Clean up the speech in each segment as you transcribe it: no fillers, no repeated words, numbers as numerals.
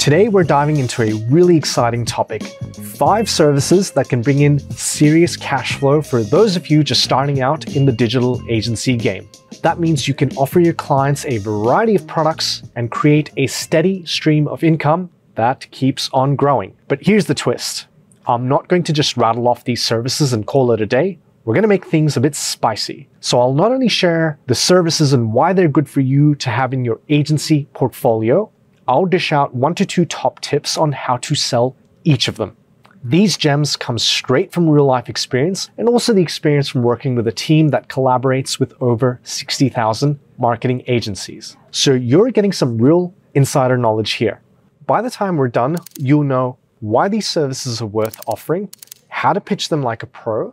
Today we're diving into a really exciting topic, 5 services that can bring in serious cash flow for those of you just starting out in the digital agency game. That means you can offer your clients a variety of products and create a steady stream of income that keeps on growing. But here's the twist. I'm not going to just rattle off these services and call it a day. We're going to make things a bit spicy. So I'll not only share the services and why they're good for you to have in your agency portfolio, I'll dish out 1 to 2 top tips on how to sell each of them. These gems come straight from real life experience and also the experience from working with a team that collaborates with over 60,000 marketing agencies. So you're getting some real insider knowledge here. By the time we're done, you'll know why these services are worth offering, how to pitch them like a pro,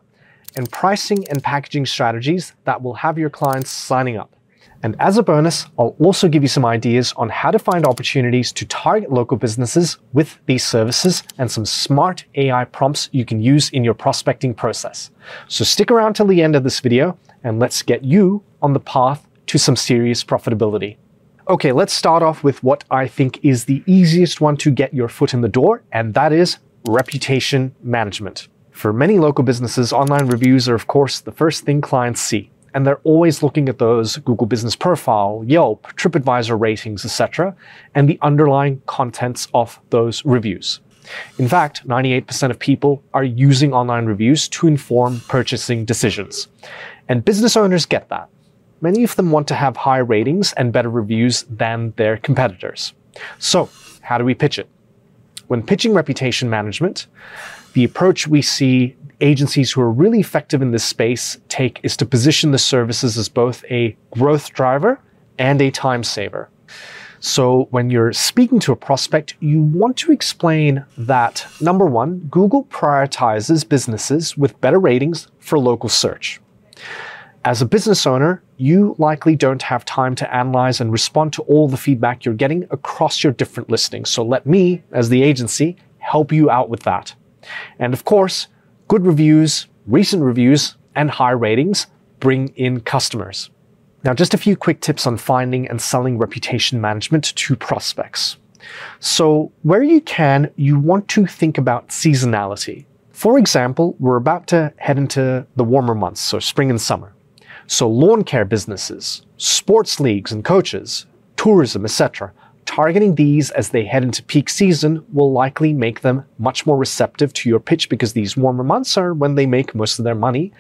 and pricing and packaging strategies that will have your clients signing up. And as a bonus, I'll also give you some ideas on how to find opportunities to target local businesses with these services and some smart AI prompts you can use in your prospecting process. So stick around till the end of this video and let's get you on the path to some serious profitability. Okay, let's start off with what I think is the easiest one to get your foot in the door, and that is reputation management. For many local businesses, online reviews are, of course, the first thing clients see, and they're always looking at those Google Business Profile, Yelp, TripAdvisor ratings, etc., and the underlying contents of those reviews. In fact, 98% of people are using online reviews to inform purchasing decisions, and business owners get that. Many of them want to have higher ratings and better reviews than their competitors. So, how do we pitch it? When pitching reputation management, the approach we see agencies who are really effective in this space take is to position the services as both a growth driver and a time saver. So when you're speaking to a prospect, you want to explain that, number one, Google prioritizes businesses with better ratings for local search. As a business owner, you likely don't have time to analyze and respond to all the feedback you're getting across your different listings. So let me, as the agency, help you out with that. And of course, good reviews, recent reviews, and high ratings bring in customers. Now, just a few quick tips on finding and selling reputation management to prospects. So where you can, you want to think about seasonality. For example, we're about to head into the warmer months, so spring and summer. So lawn care businesses, sports leagues and coaches, tourism, etc. Targeting these as they head into peak season will likely make them much more receptive to your pitch, because these warmer months are when they make most of their money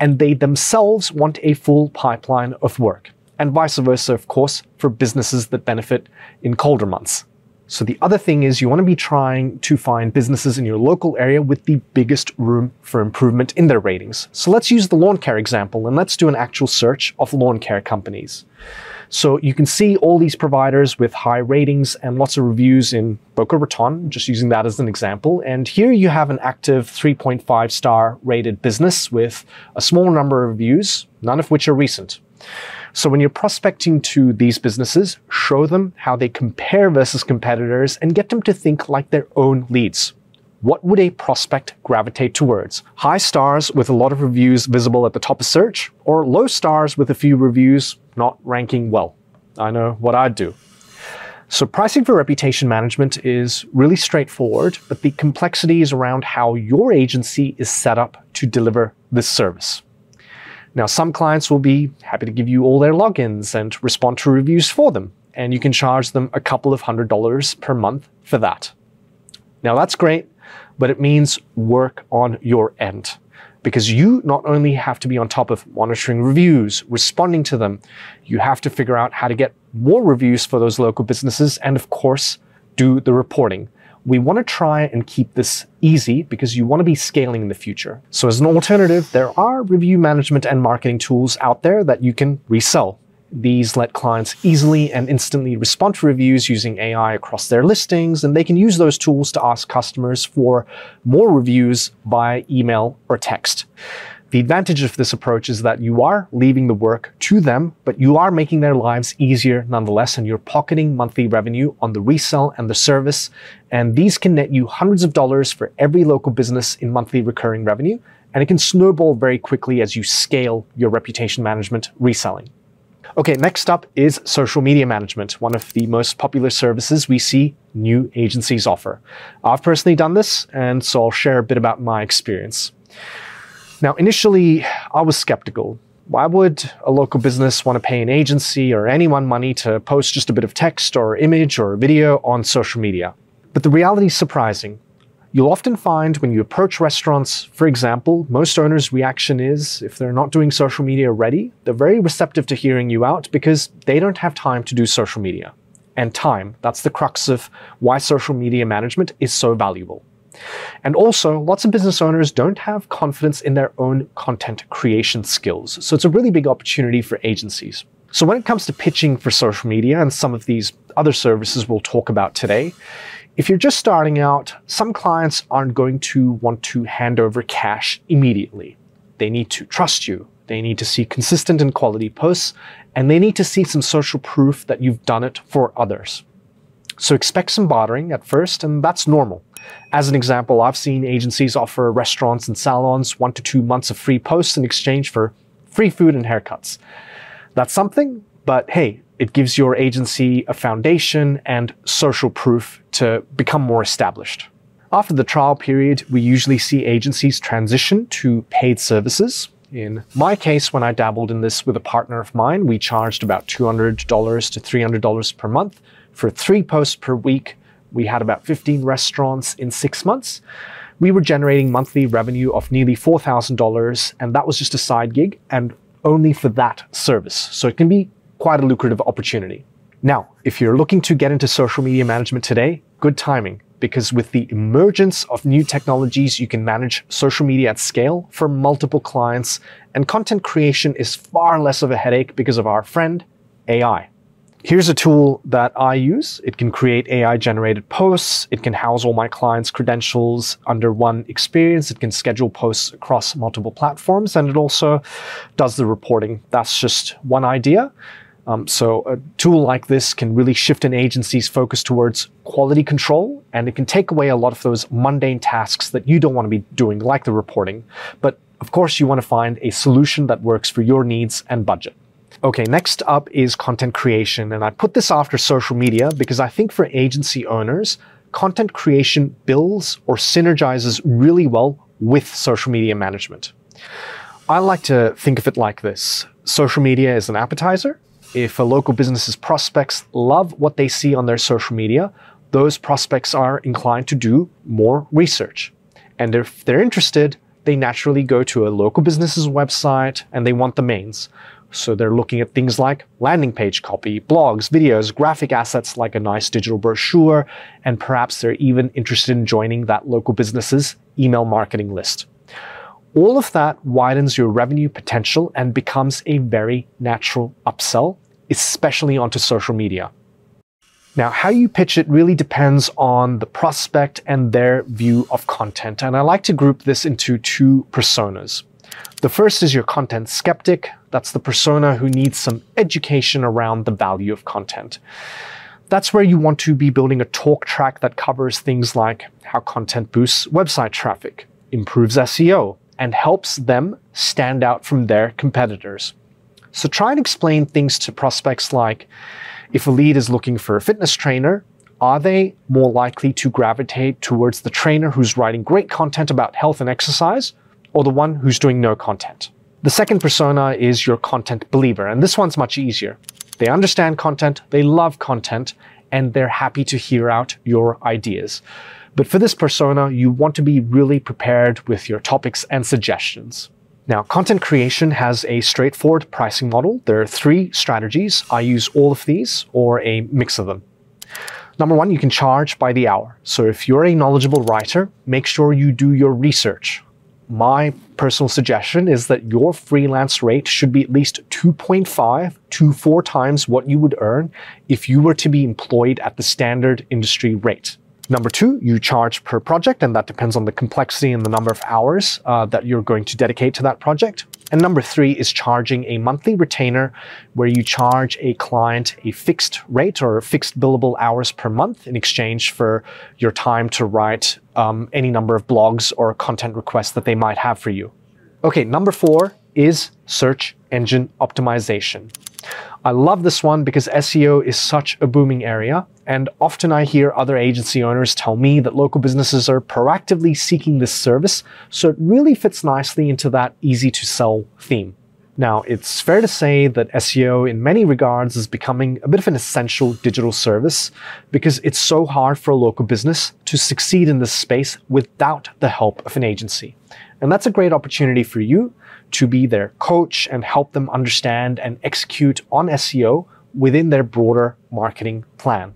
and they themselves want a full pipeline of work, and vice versa, of course, for businesses that benefit in colder months. So the other thing is you want to be trying to find businesses in your local area with the biggest room for improvement in their ratings. So let's use the lawn care example and let's do an actual search of lawn care companies. So you can see all these providers with high ratings and lots of reviews in Boca Raton, just using that as an example. And here you have an active 3.5-star rated business with a small number of reviews, none of which are recent. So when you're prospecting to these businesses, show them how they compare versus competitors and get them to think like their own leads. What would a prospect gravitate towards? High stars with a lot of reviews visible at the top of search, or low stars with a few reviews not ranking well? I know what I'd do. So pricing for reputation management is really straightforward, but the complexity is around how your agency is set up to deliver this service. Now, some clients will be happy to give you all their logins and respond to reviews for them, and you can charge them a couple of $100s per month for that. Now, that's great, but it means work on your end, because you not only have to be on top of monitoring reviews, responding to them, you have to figure out how to get more reviews for those local businesses and, of course, do the reporting. We want to try and keep this easy because you want to be scaling in the future. So as an alternative, there are review management and marketing tools out there that you can resell. These let clients easily and instantly respond to reviews using AI across their listings, and they can use those tools to ask customers for more reviews by email or text. The advantage of this approach is that you are leaving the work to them, but you are making their lives easier nonetheless, and you're pocketing monthly revenue on the resell and the service. And these can net you hundreds of dollars for every local business in monthly recurring revenue, and it can snowball very quickly as you scale your reputation management reselling. Okay, next up is social media management, one of the most popular services we see new agencies offer. I've personally done this, and so I'll share a bit about my experience. Now, initially, I was skeptical. Why would a local business want to pay an agency or anyone money to post just a bit of text or image or video on social media? But the reality is surprising. You'll often find when you approach restaurants, for example, most owners' reaction is, if they're not doing social media already, they're very receptive to hearing you out because they don't have time to do social media. And time, that's the crux of why social media management is so valuable. And also, lots of business owners don't have confidence in their own content creation skills. So it's a really big opportunity for agencies. So when it comes to pitching for social media and some of these other services we'll talk about today, if you're just starting out, some clients aren't going to want to hand over cash immediately. They need to trust you. They need to see consistent and quality posts, and they need to see some social proof that you've done it for others. So expect some bartering at first, and that's normal. As an example, I've seen agencies offer restaurants and salons 1 to 2 months of free posts in exchange for free food and haircuts. That's something, but hey, it gives your agency a foundation and social proof to become more established. After the trial period, we usually see agencies transition to paid services. In my case, when I dabbled in this with a partner of mine, we charged about $200 to $300 per month for 3 posts per week. We had about 15 restaurants in 6 months. We were generating monthly revenue of nearly $4,000, and that was just a side gig and only for that service. So it can be quite a lucrative opportunity. Now, if you're looking to get into social media management today, good timing, because with the emergence of new technologies, you can manage social media at scale for multiple clients, and content creation is far less of a headache because of our friend, AI. Here's a tool that I use. It can create AI-generated posts. It can house all my clients' credentials under one experience. It can schedule posts across multiple platforms, and it also does the reporting. That's just one idea. So a tool like this can really shift an agency's focus towards quality control, and it can take away a lot of those mundane tasks that you don't want to be doing, like the reporting. But of course, you want to find a solution that works for your needs and budget. Okay, next up is content creation, and I put this after social media because I think for agency owners, content creation builds or synergizes really well with social media management. I like to think of it like this. Social media is an appetizer. If a local business's prospects love what they see on their social media, those prospects are inclined to do more research. And if they're interested, they naturally go to a local business's website and they want the mains. So they're looking at things like landing page copy, blogs, videos, graphic assets like a nice digital brochure, and perhaps they're even interested in joining that local business's email marketing list. All of that widens your revenue potential and becomes a very natural upsell, especially onto social media. Now, how you pitch it really depends on the prospect and their view of content. And I like to group this into 2 personas. The first is your content skeptic. That's the persona who needs some education around the value of content. That's where you want to be building a talk track that covers things like how content boosts website traffic, improves SEO, and helps them stand out from their competitors. So try and explain things to prospects like, if a lead is looking for a fitness trainer, are they more likely to gravitate towards the trainer who's writing great content about health and exercise, or the one who's doing no content? The second persona is your content believer, and this one's much easier. They understand content, they love content, and they're happy to hear out your ideas. But for this persona, you want to be really prepared with your topics and suggestions. Now, content creation has a straightforward pricing model. There are 3 strategies. I use all of these or a mix of them. Number 1, you can charge by the hour. So if you're a knowledgeable writer, make sure you do your research. My personal suggestion is that your freelance rate should be at least 2.5 to 4 times what you would earn if you were to be employed at the standard industry rate. Number 2, you charge per project, and that depends on the complexity and the number of hours that you're going to dedicate to that project. And number 3 is charging a monthly retainer, where you charge a client a fixed rate or fixed billable hours per month in exchange for your time to write any number of blogs or content requests that they might have for you. Okay, number 4 is search engine optimization. I love this one because SEO is such a booming area, and often I hear other agency owners tell me that local businesses are proactively seeking this service, so it really fits nicely into that easy to sell theme. Now, it's fair to say that SEO in many regards is becoming a bit of an essential digital service because it's so hard for a local business to succeed in this space without the help of an agency. And that's a great opportunity for you to be their coach and help them understand and execute on SEO within their broader marketing plan.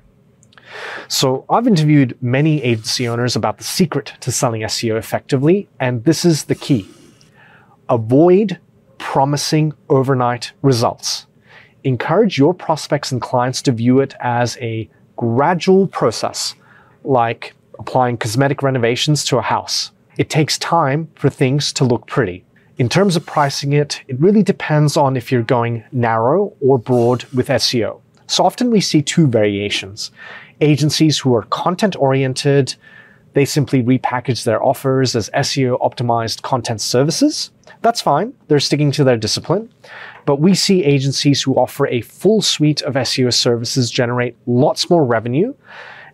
So I've interviewed many agency owners about the secret to selling SEO effectively, and this is the key. Avoid promising overnight results. Encourage your prospects and clients to view it as a gradual process, like applying cosmetic renovations to a house. It takes time for things to look pretty. In terms of pricing it, it really depends on if you're going narrow or broad with SEO. So often we see two variations. Agencies who are content-oriented, they simply repackage their offers as SEO-optimized content services. That's fine, they're sticking to their discipline. But we see agencies who offer a full suite of SEO services generate lots more revenue.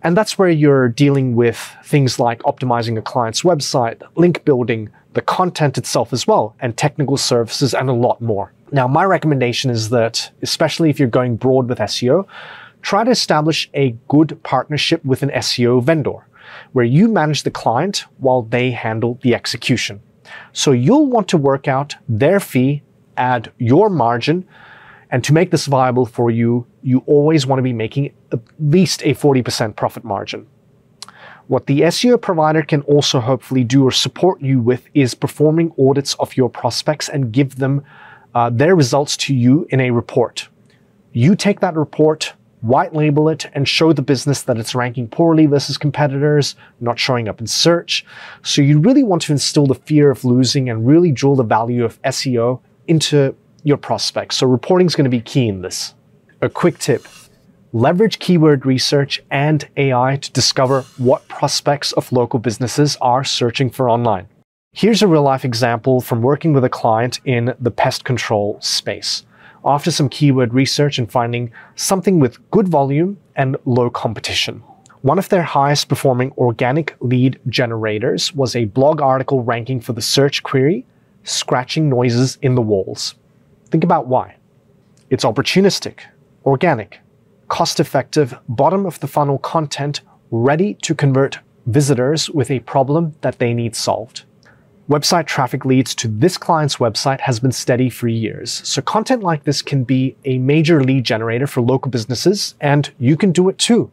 And that's where you're dealing with things like optimizing a client's website, link building, the content itself as well, and technical services, and a lot more. Now, my recommendation is that, especially if you're going broad with SEO, try to establish a good partnership with an SEO vendor, where you manage the client while they handle the execution. So you'll want to work out their fee, add your margin, and to make this viable for you, you always want to be making at least a 40% profit margin. What the SEO provider can also hopefully do or support you with is performing audits of your prospects and give them their results to you in a report. You take that report, white label it, and show the business that it's ranking poorly versus competitors, not showing up in search. So you really want to instill the fear of losing and really drill the value of SEO into your prospects. So reporting is going to be key in this. A quick tip, leverage keyword research and AI to discover what prospects of local businesses are searching for online. Here's a real-life example from working with a client in the pest control space. After some keyword research and finding something with good volume and low competition. One of their highest performing organic lead generators was a blog article ranking for the search query, scratching noises in the walls. Think about why. It's opportunistic, organic, cost-effective, bottom-of-the-funnel content ready to convert visitors with a problem that they need solved. Website traffic leads to this client's website has been steady for years. So content like this can be a major lead generator for local businesses, and you can do it too.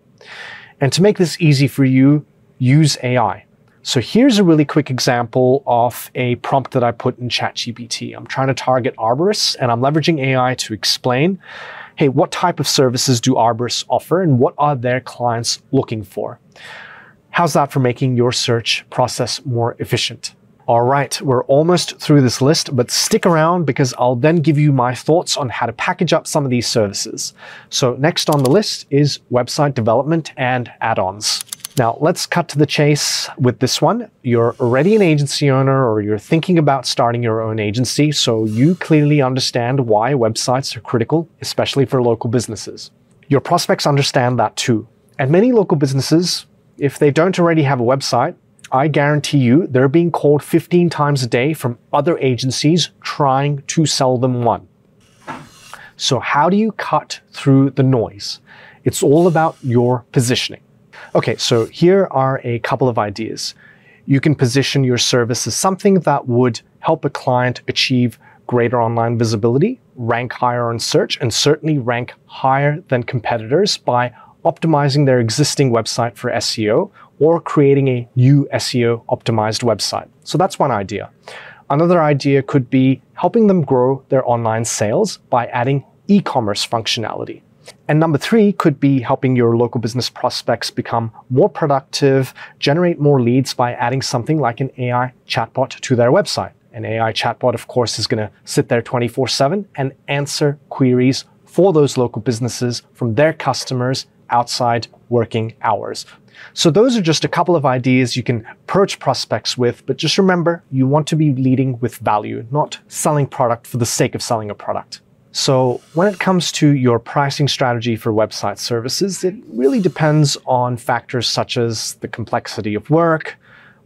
And to make this easy for you, use AI. So here's a really quick example of a prompt that I put in ChatGPT. I'm trying to target arborists, and I'm leveraging AI to explain, hey, what type of services do arborists offer and what are their clients looking for? How's that for making your search process more efficient? All right, we're almost through this list, but stick around because I'll then give you my thoughts on how to package up some of these services. So next on the list is website development and add-ons. Now let's cut to the chase with this one. You're already an agency owner or you're thinking about starting your own agency, so you clearly understand why websites are critical, especially for local businesses. Your prospects understand that too. And many local businesses, if they don't already have a website, I guarantee you they're being called 15 times a day from other agencies trying to sell them one. So how do you cut through the noise? It's all about your positioning. Okay, so here are a couple of ideas. You can position your service as something that would help a client achieve greater online visibility, rank higher on search, and certainly rank higher than competitors by optimizing their existing website for SEO or creating a new SEO optimized website. So that's one idea. Another idea could be helping them grow their online sales by adding e-commerce functionality. And number three could be helping your local business prospects become more productive, generate more leads by adding something like an AI chatbot to their website. An AI chatbot, of course, is going to sit there 24/7 and answer queries for those local businesses from their customers outside working hours. So those are just a couple of ideas you can approach prospects with, but just remember, you want to be leading with value, not selling product for the sake of selling a product. So when it comes to your pricing strategy for website services, it really depends on factors such as the complexity of work,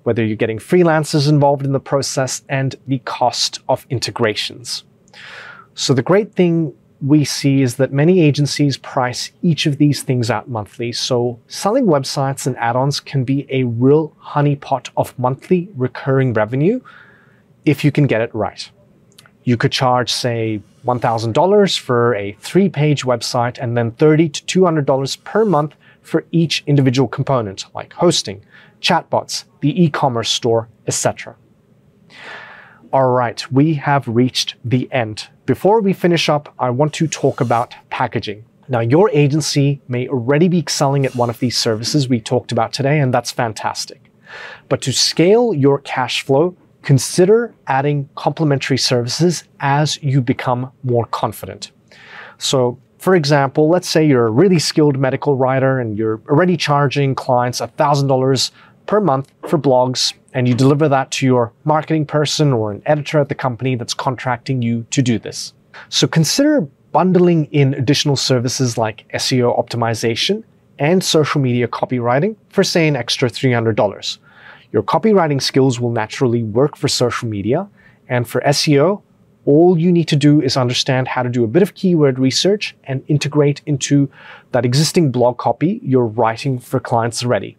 whether you're getting freelancers involved in the process, and the cost of integrations. So the great thing we see is that many agencies price each of these things out monthly. So selling websites and add-ons can be a real honeypot of monthly recurring revenue if you can get it right. You could charge, say, $1,000 for a 3-page website and then $30 to $200 per month for each individual component, like hosting, chatbots, the e-commerce store, etc. All right, we have reached the end. Before we finish up, I want to talk about packaging. Now, your agency may already be excelling at one of these services we talked about today, and that's fantastic. But to scale your cash flow, consider adding complementary services as you become more confident. So, for example, let's say you're a really skilled medical writer and you're already charging clients $1,000 per month for blogs, and you deliver that to your marketing person or an editor at the company that's contracting you to do this. So consider bundling in additional services like SEO optimization and social media copywriting for, say, an extra $300. Your copywriting skills will naturally work for social media, and for SEO, all you need to do is understand how to do a bit of keyword research and integrate into that existing blog copy you're writing for clients already.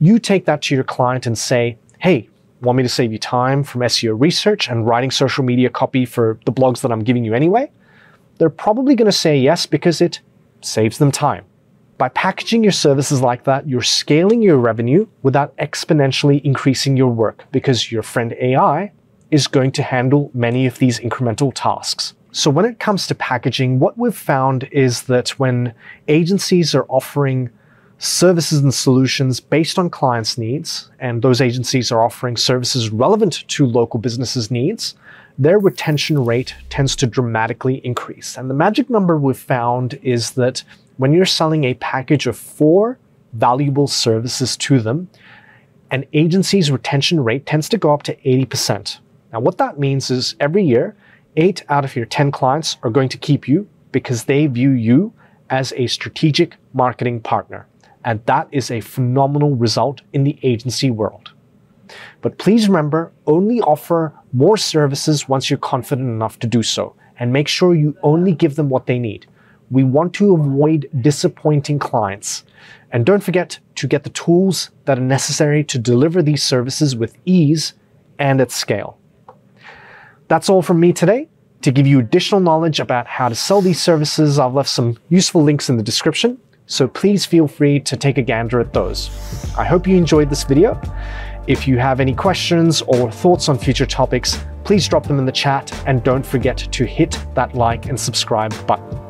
You take that to your client and say, hey, want me to save you time from SEO research and writing social media copy for the blogs that I'm giving you anyway? They're probably going to say yes because it saves them time. By packaging your services like that, you're scaling your revenue without exponentially increasing your work because your friend AI is going to handle many of these incremental tasks. So when it comes to packaging, what we've found is that when agencies are offering services and solutions based on clients' needs, and those agencies are offering services relevant to local businesses' needs, their retention rate tends to dramatically increase. And the magic number we've found is that when you're selling a package of 4 valuable services to them, an agency's retention rate tends to go up to 80%. Now, what that means is every year, 8 out of your 10 clients are going to keep you because they view you as a strategic marketing partner. And that is a phenomenal result in the agency world. But please remember, only offer more services once you're confident enough to do so, and make sure you only give them what they need. We want to avoid disappointing clients. And don't forget to get the tools that are necessary to deliver these services with ease and at scale. That's all from me today. To give you additional knowledge about how to sell these services, I've left some useful links in the description, so please feel free to take a gander at those. I hope you enjoyed this video. If you have any questions or thoughts on future topics, please drop them in the chat, and don't forget to hit that like and subscribe button.